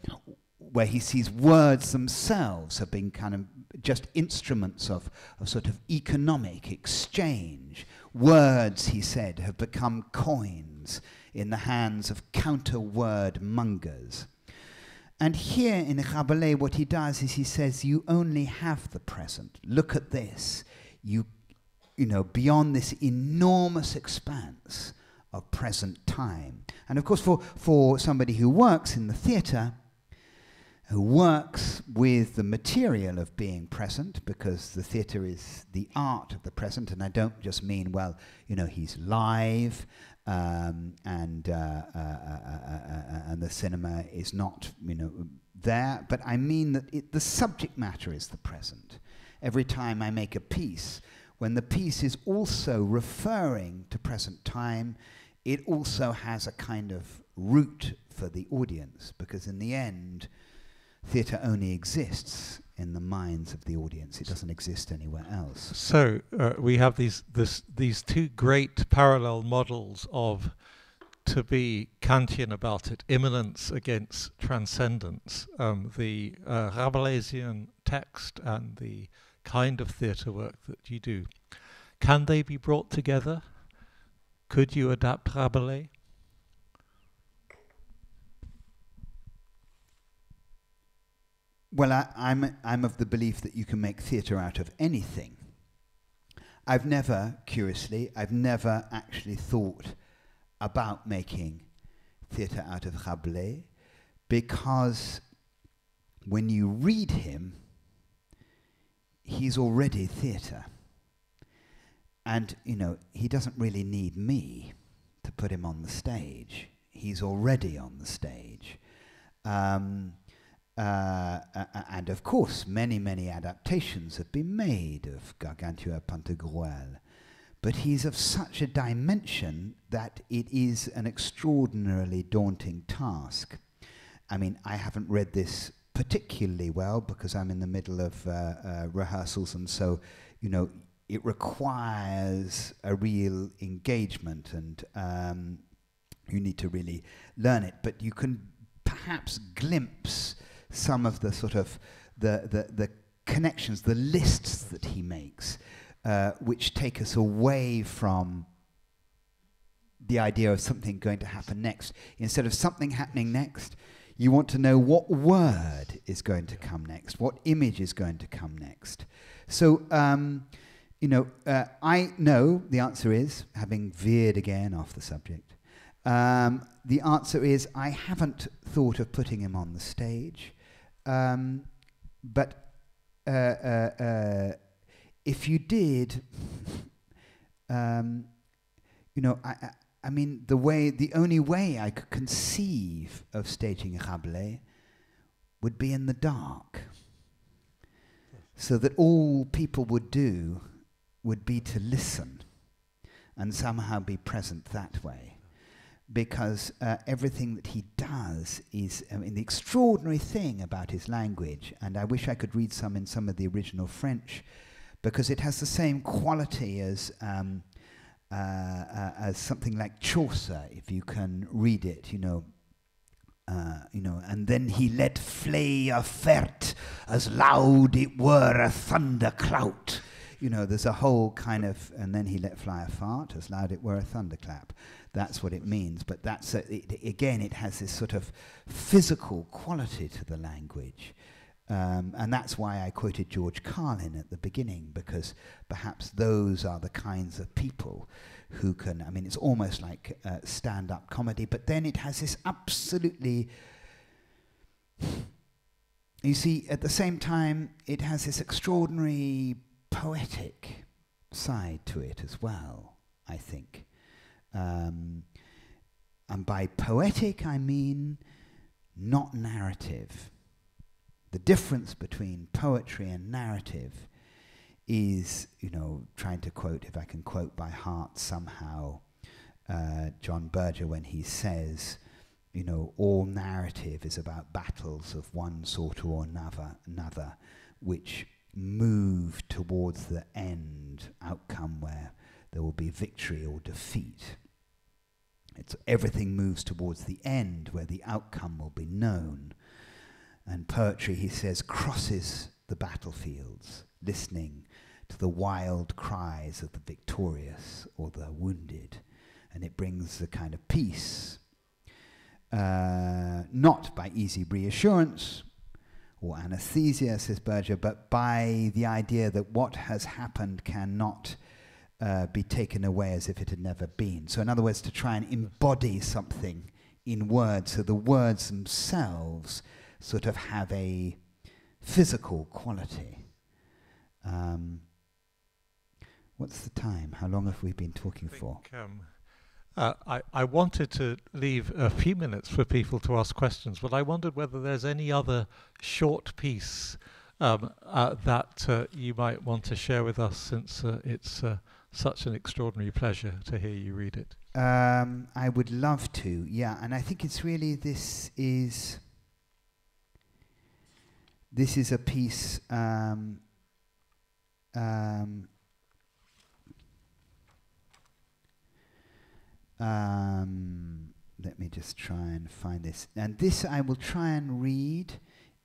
where he sees words themselves have been kind of just instruments of sort of economic exchange. Words, he said, have become coins in the hands of counter-word mongers. And here in Rabelais, what he does is he says, you only have the present. Look at this. You know, beyond this enormous expanse of present time. And of course, for somebody who works in the theatre, who works with the material of being present, because the theatre is the art of the present, and I don't just mean, well, you know, he's live, and the cinema is not, you know, there, but I mean that the subject matter is the present. Every time I make a piece, when the piece is also referring to present time, it also has a kind of root for the audience, because in the end, theatre only exists in the minds of the audience. It doesn't exist anywhere else. So we have these two great parallel models of, to be Kantian about it, immanence against transcendence, the Rabelaisian text and the kind of theatre work that you do. Can they be brought together? Could you adapt Rabelais? Well, I'm of the belief that you can make theatre out of anything. I've never, curiously, I've never actually thought about making theatre out of Rabelais, because when you read him, he's already theatre. And, you know, he doesn't really need me to put him on the stage. He's already on the stage. And of course, many, many adaptations have been made of Gargantua, Pantagruel. But he's of such a dimension that it is an extraordinarily daunting task. I mean, I haven't read this particularly well because I'm in the middle of rehearsals, and so, you know, it requires a real engagement, and you need to really learn it. But you can perhaps glimpse some of the sort of the connections, the lists that he makes, which take us away from the idea of something going to happen next. Instead of something happening next, you want to know what word is going to come next, what image is going to come next. So, you know, I know the answer is, having veered again off the subject, the answer is I haven't thought of putting him on the stage. But if you did, you know, I mean, the only way I could conceive of staging Rabelais would be in the dark, so that all people would do would be to listen and somehow be present that way. Because everything that he does is, I mean, the extraordinary thing about his language, and I wish I could read some in some of the original French, because it has the same quality as something like Chaucer, if you can read it, you know, and then he let flay a fert, as loud it were a thunderclout. You know, there's a whole kind of, and then he let fly a fart, as loud it were a thunderclap. That's what it means. But that's, again, it has this sort of physical quality to the language. And that's why I quoted George Carlin at the beginning, because perhaps those are the kinds of people who can, I mean, it's almost like stand-up comedy, but then it has this absolutely, you see, at the same time, it has this extraordinary poetic side to it as well, I think. And by poetic, I mean not narrative. The difference between poetry and narrative is, you know, trying to quote, if I can quote by heart somehow, John Berger when he says, you know, all narrative is about battles of one sort or another, which move towards the end outcome where there will be victory or defeat. It's everything moves towards the end where the outcome will be known. And poetry, he says, crosses the battlefields, listening to the wild cries of the victorious or the wounded. and it brings the kind of peace, not by easy reassurance or anesthesia, says Berger, but by the idea that what has happened cannot be taken away as if it had never been. So in other words, to try and embody something in words, so the words themselves sort of have a physical quality. What's the time? How long have we been talking for? I wanted to leave a few minutes for people to ask questions, but I wondered whether there's any other short piece that you might want to share with us, since it's such an extraordinary pleasure to hear you read it. I would love to, yeah, and I think it's really, this is a piece let me just try and find this. And this I will try and read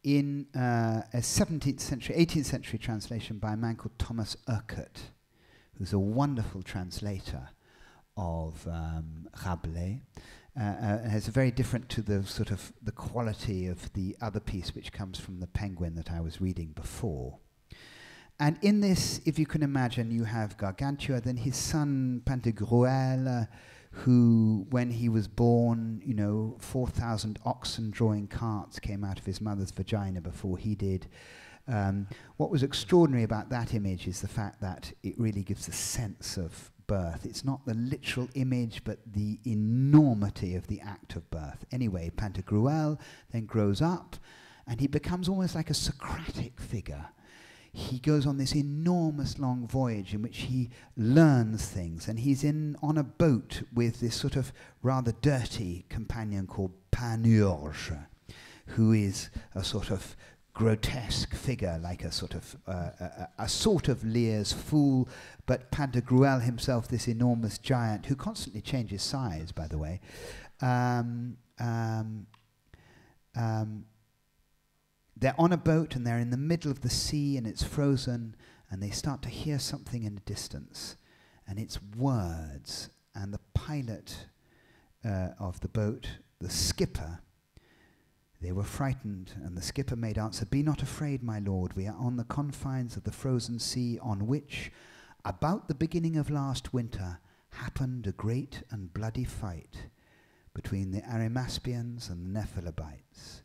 in a 17th century, 18th century translation by a man called Thomas Urquhart, who's a wonderful translator of Rabelais. And it's very different to the sort of the quality of the other piece, which comes from the Penguin that I was reading before. And in this, if you can imagine, you have Gargantua, then his son Pantagruel, who, when he was born, you know, 4,000 oxen drawing carts came out of his mother's vagina before he did. What was extraordinary about that image is the fact that it really gives a sense of birth. It's not the literal image, but the enormity of the act of birth. Anyway, Pantagruel then grows up, and he becomes almost like a Socratic figure. He goes on this enormous long voyage in which he learns things, and he's on a boat with this sort of rather dirty companion called Panurge, who is a sort of grotesque figure, like a sort of Lear's fool, but Pantagruel himself, this enormous giant, who constantly changes size, by the way, they're on a boat, and they're in the middle of the sea, and it's frozen, and they start to hear something in the distance, and it's words. And the pilot of the boat, the skipper, they were frightened, and the skipper made answer, "Be not afraid, my lord, we are on the confines of the frozen sea, on which, about the beginning of last winter, happened a great and bloody fight between the Arimaspians and the Nephilibites.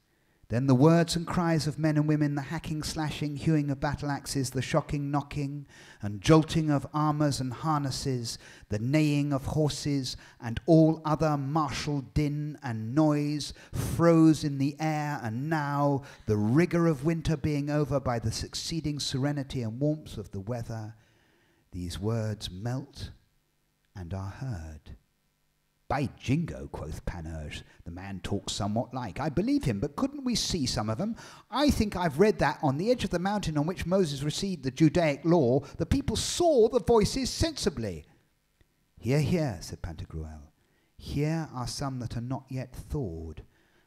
Then the words and cries of men and women, the hacking, slashing, hewing of battle axes, the shocking, knocking, and jolting of armors and harnesses, the neighing of horses, and all other martial din and noise froze in the air, and now, the rigor of winter being over by the succeeding serenity and warmth of the weather, these words melt and are heard." "By jingo," quoth Panurge, "the man talks somewhat like. I believe him, but couldn't we see some of them? I think I've read that on the edge of the mountain on which Moses received the Judaic law, the people saw the voices sensibly." "Hear, hear," said Pantagruel. "Here are some that are not yet thawed."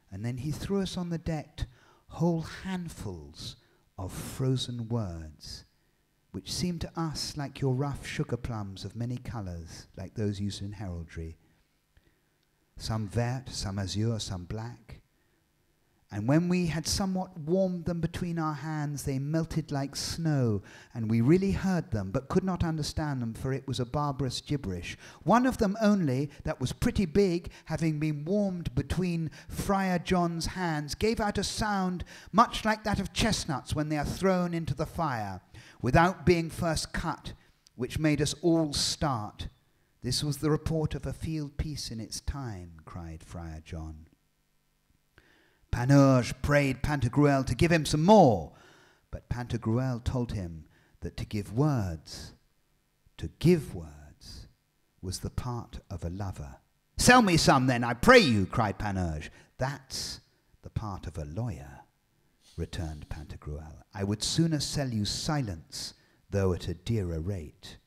And then he threw us on the deck whole handfuls of frozen words, which seemed to us like your rough sugar plums of many colours, like those used in heraldry. Some vert, some azure, some black. And when we had somewhat warmed them between our hands, they melted like snow, and we really heard them, but could not understand them, for it was a barbarous gibberish. One of them only, that was pretty big, having been warmed between Friar John's hands, gave out a sound much like that of chestnuts when they are thrown into the fire, without being first cut, which made us all start. "This was the report of a field piece in its time," cried Friar John. Panurge prayed Pantagruel to give him some more, but Pantagruel told him that to give words, was the part of a lover. "Sell me some, then, I pray you," cried Panurge. "That's the part of a lawyer," returned Pantagruel. "I would sooner sell you silence, though at a dearer rate."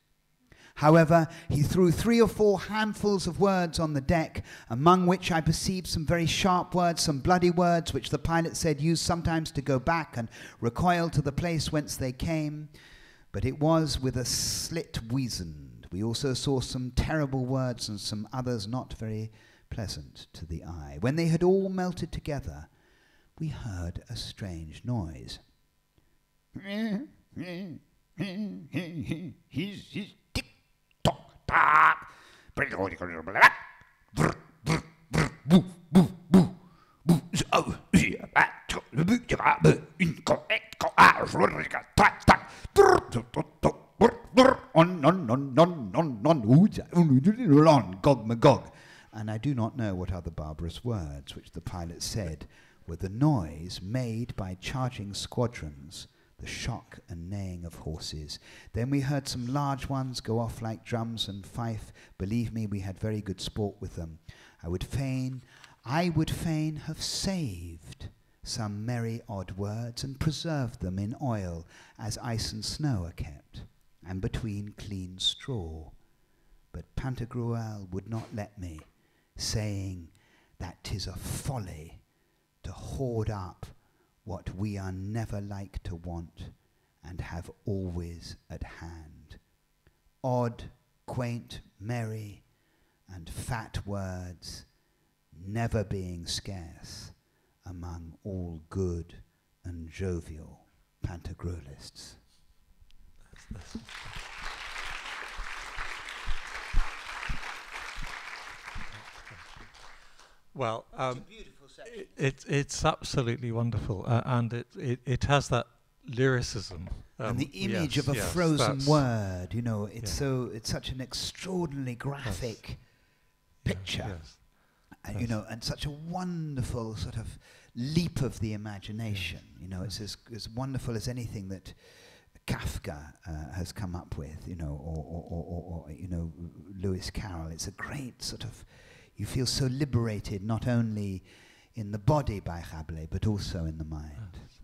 However, he threw 3 or 4 handfuls of words on the deck, among which I perceived some very sharp words, some bloody words, which the pilot said used sometimes to go back and recoil to the place whence they came. But it was with a slit weazened We also saw some terrible words and some others not very pleasant to the eye. When they had all melted together, we heard a strange noise. He's tick tock tock. And I do not know what other barbarous words which the pilot said were the noise made by charging squadrons, the shock and neighing of horses. Then we heard some large ones go off like drums and fife. Believe me, we had very good sport with them. I would fain have saved some merry odd words and preserved them in oil, as ice and snow are kept, and between clean straw. But Pantagruel would not let me, saying that 'tis a folly to hoard up what we are never like to want and have always at hand. Odd, quaint, merry, and fat words, never being scarce among all good and jovial Pantagruelists. Well, it's a beautiful section. It's absolutely wonderful, and it has that lyricism. And the image of a frozen word, you know, it's such an extraordinarily graphic picture, and you know, and such a wonderful sort of leap of the imagination. You know, it's as wonderful as anything that Kafka has come up with, you know, or you know, Lewis Carroll. It's a great sort of. You feel so liberated, not only in the body by Rabelais, but also in the mind. Yes.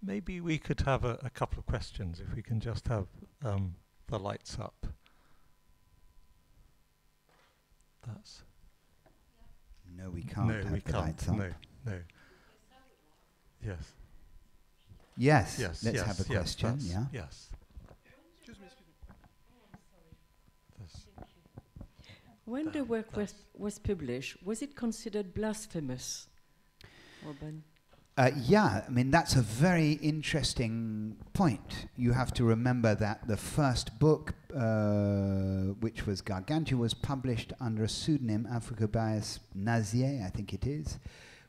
Maybe we could have a couple of questions, if we can just have the lights up. That's no, we can't. No, have we the can't. Lights up. No. Yes. Let's have a question. Yes. When the work was published, was it considered blasphemous? Yeah, I mean, that's a very interesting point. You have to remember that the first book, which was Gargantua, was published under a pseudonym, Africobius Nazier, I think it is,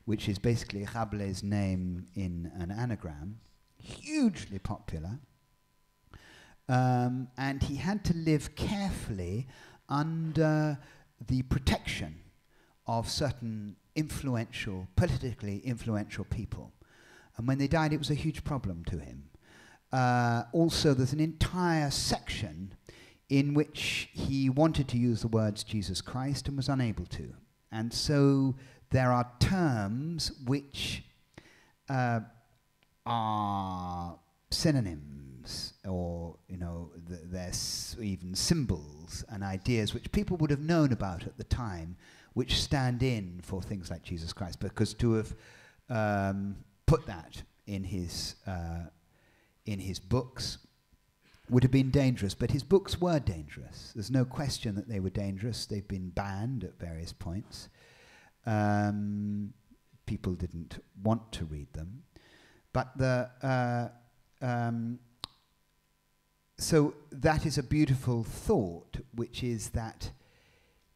which is basically Rabelais' name in an anagram. Hugely popular. And he had to live carefully under the protection of certain influential, politically influential people. And when they died, it was a huge problem to him. Also, there's an entire section in which he wanted to use the words Jesus Christ and was unable to. And so there are terms which are synonyms, or you know, they're even symbols and ideas which people would have known about at the time, which stand in for things like Jesus Christ, because to have put that in his books would have been dangerous. But his books were dangerous. There's no question that they were dangerous. They've been banned at various points. People didn't want to read them, but the so that is a beautiful thought, which is that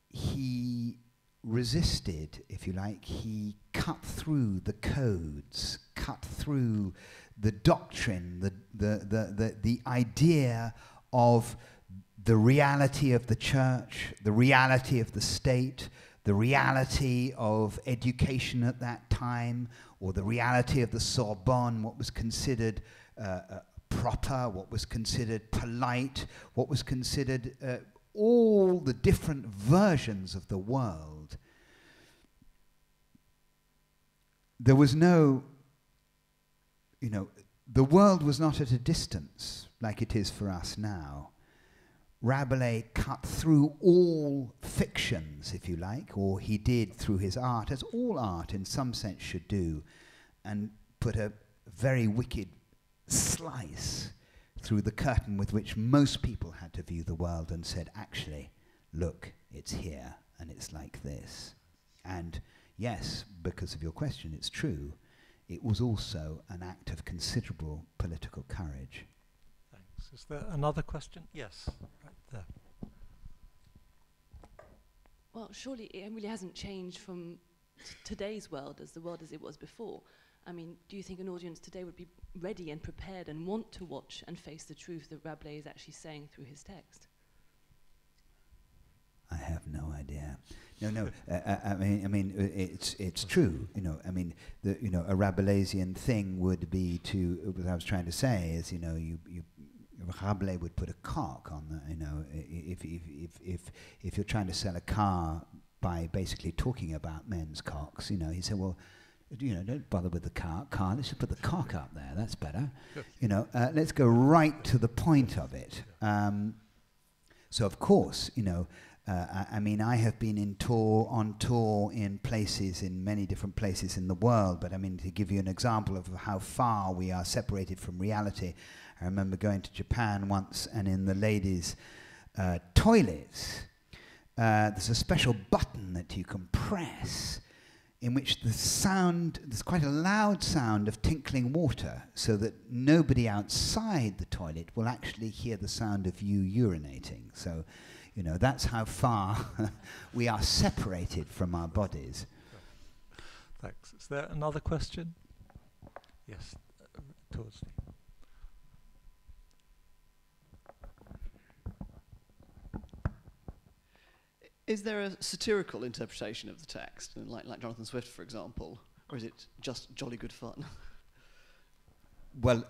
he resisted, if you like, he cut through the codes, cut through the doctrine, the idea of the reality of the church, the reality of the state, the reality of education at that time, or the reality of the Sorbonne, what was considered proper, what was considered polite, what was considered all the different versions of the world. There was no, you know, the world was not at a distance like it is for us now. Rabelais cut through all fictions, if you like, or he did through his art, as all art in some sense should do, and put a very wicked slice through the curtain with which most people had to view the world and said, actually, look, it's here and it's like this. And yes, because of your question, it's true. It was also an act of considerable political courage. Thanks. Is there another question? Yes, right there. Well, surely it really hasn't changed from today's world as it was before. I mean, do you think an audience today would be ready and prepared and want to watch and face the truth that Rabelais is actually saying through his text? I have no idea. No, no. I mean, it's true. You know, I mean, a Rabelaisian thing would be to. What I was trying to say is, you know, Rabelais would put a cock on the. You know, if you're trying to sell a car by basically talking about men's cocks, you know, he said, well, you know, don't bother with the car. Let's just put the cock up there. That's better. Yes. You know, let's go right to the point of it. So of course, you know. I mean, I have been on tour in places, in many different places in the world, but I mean, to give you an example of how far we are separated from reality, I remember going to Japan once, and in the ladies' toilets, there's a special button that you can press in which the sound, there's quite a loud sound of tinkling water, so that nobody outside the toilet will actually hear the sound of you urinating. So, you know, that's how far we are separated from our bodies. Thanks. Is there another question? Yes, towards me. Is there a satirical interpretation of the text, like Jonathan Swift, for example, or is it just jolly good fun? Well,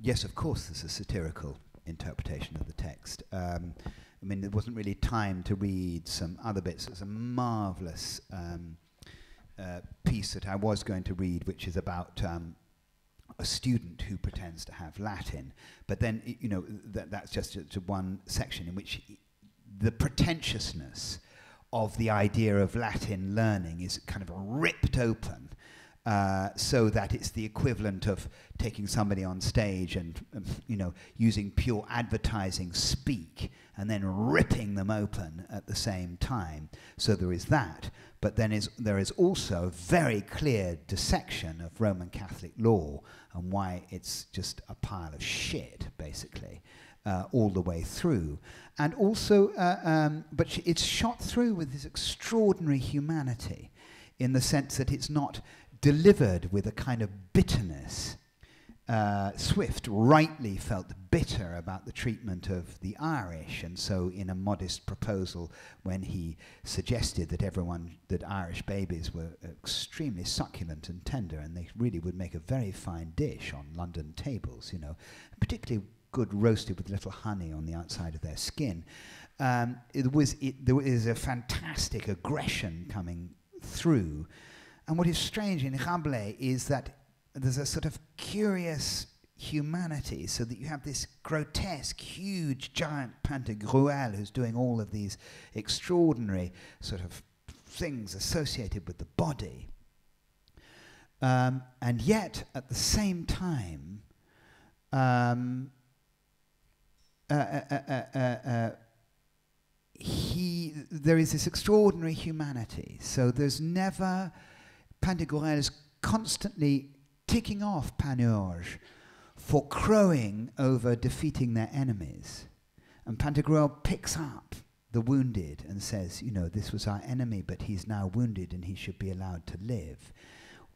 yes, of course, there's a satirical interpretation of the text. I mean, there wasn't really time to read some other bits. There's a marvellous piece that I was going to read, which is about a student who pretends to have Latin. But then, you know, that's just one section in which the pretentiousness of the idea of Latin learning is kind of ripped open, so that it's the equivalent of taking somebody on stage and, you know, using pure advertising speak and then ripping them open at the same time. So there is that, but then there is also a very clear dissection of Roman Catholic law and why it's just a pile of shit, basically, all the way through. And also, but it's shot through with this extraordinary humanity in the sense that it's not delivered with a kind of bitterness. Swift rightly felt bitter about the treatment of the Irish, and so in a modest proposal when he suggested that Irish babies were extremely succulent and tender, and they really would make a very fine dish on London tables, you know, particularly good roasted with little honey on the outside of their skin. There is a fantastic aggression coming through. And what is strange in Rabelais is that there's a sort of curious humanity, so that you have this grotesque, huge, giant Pantagruel who's doing all of these extraordinary sort of things associated with the body. And yet, at the same time, there is this extraordinary humanity. So there's never... Pantagruel is constantly ticking off Panurge for crowing over defeating their enemies. And Pantagruel picks up the wounded and says, you know, this was our enemy, but he's now wounded and he should be allowed to live.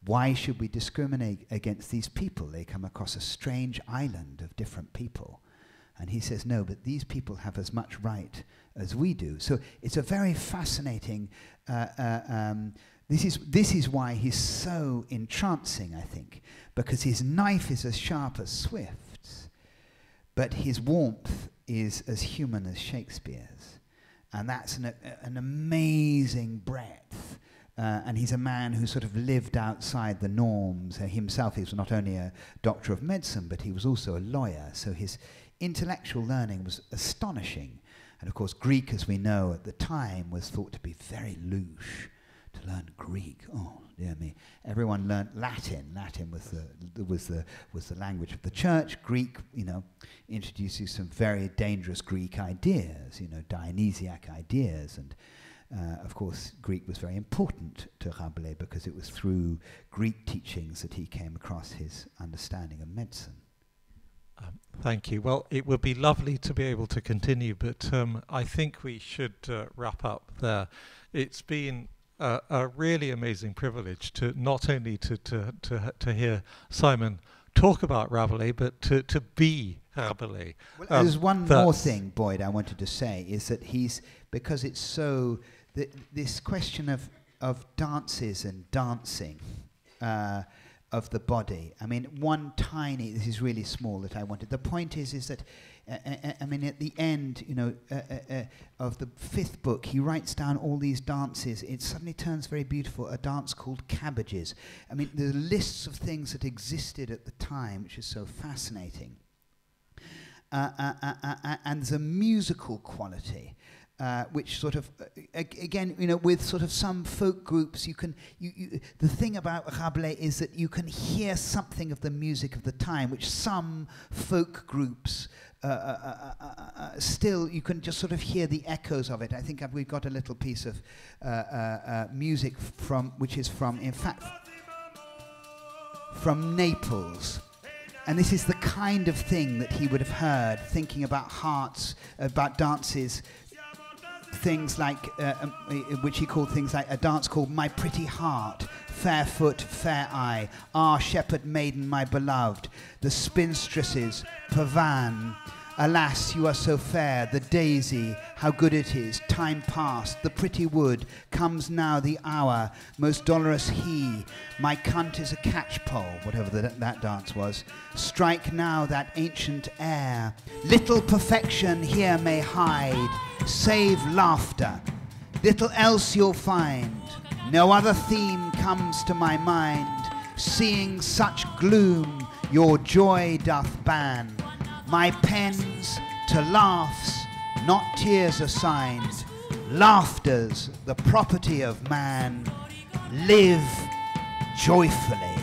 Why should we discriminate against these people? They come across a strange island of different people. And he says, no, but these people have as much right as we do. So it's a very fascinating... This is why he's so entrancing, I think, because his knife is as sharp as Swift's, but his warmth is as human as Shakespeare's. And that's an amazing breadth. And he's a man who sort of lived outside the norms. Himself, he was not only a doctor of medicine, but he was also a lawyer. So his intellectual learning was astonishing. And of course, Greek, as we know at the time, was thought to be very louche. to learn Greek. Oh, dear me. Everyone learned Latin. Latin was the language of the church. Greek, introduces some very dangerous Greek ideas, Dionysiac ideas. And, of course, Greek was very important to Rabelais because it was through Greek teachings that he came across his understanding of medicine. Thank you. Well, it would be lovely to be able to continue, but I think we should wrap up there. It's been a really amazing privilege to not only to hear Simon talk about Rabelais, but to be Rabelais. Well, there's one more thing, Boyd, I wanted to say, is that he's, because it's so, this question of dances and dancing, of the body. I mean, this is really small that I wanted. The point is that, I mean, at the end, of the fifth book, he writes down all these dances. It suddenly turns very beautiful, a dance called Cabbages. I mean, the lists of things that existed at the time, which is so fascinating. And there's a musical quality. Which sort of, again, with sort of some folk groups, the thing about Rabelais is that you can hear something of the music of the time, which some folk groups still, you can just sort of hear the echoes of it. I think we've got a little piece of music from Naples. And this is the kind of thing that he would have heard, thinking about hearts, about dances, things like, which he called things like a dance called My Pretty Heart, Fair Foot, Fair Eye, Ah, Shepherd Maiden, My Beloved, The Spinstresses, Pavan, Alas, You Are So Fair, The Daisy, How Good It Is, Time Past, The Pretty Wood, Comes Now the Hour, Most Dolorous He, My Cunt Is a Catchpole, whatever that dance was, Strike Now That Ancient Air, Little Perfection Here May Hide, Save Laughter, Little Else You'll Find, No Other Theme Comes to My Mind, Seeing Such Gloom, Your Joy Doth Ban, My Pens to Laughs, Not Tears Assigned, Laughter's the Property of Man, Live Joyfully.